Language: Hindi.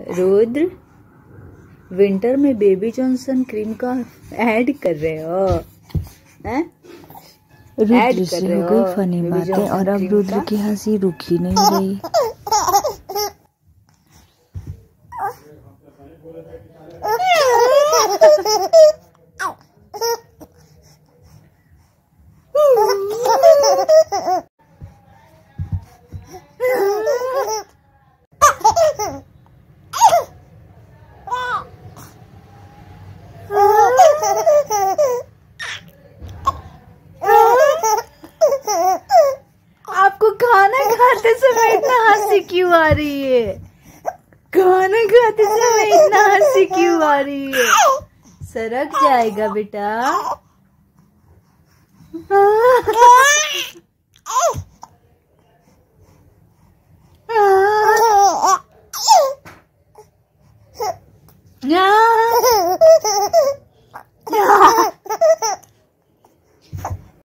रुद्र, विंटर में बेबी जॉनसन क्रीम का ऐड कर रहे हो, हैं? ऐड कर रहे हो फनी बातें। और अब रुद्र की हंसी रुकी नहीं रही। खाते समय इतना हंसी क्यों आ रही है? खाना खाते समय इतना हंसी क्यों आ रही है? सरक जाएगा बेटा।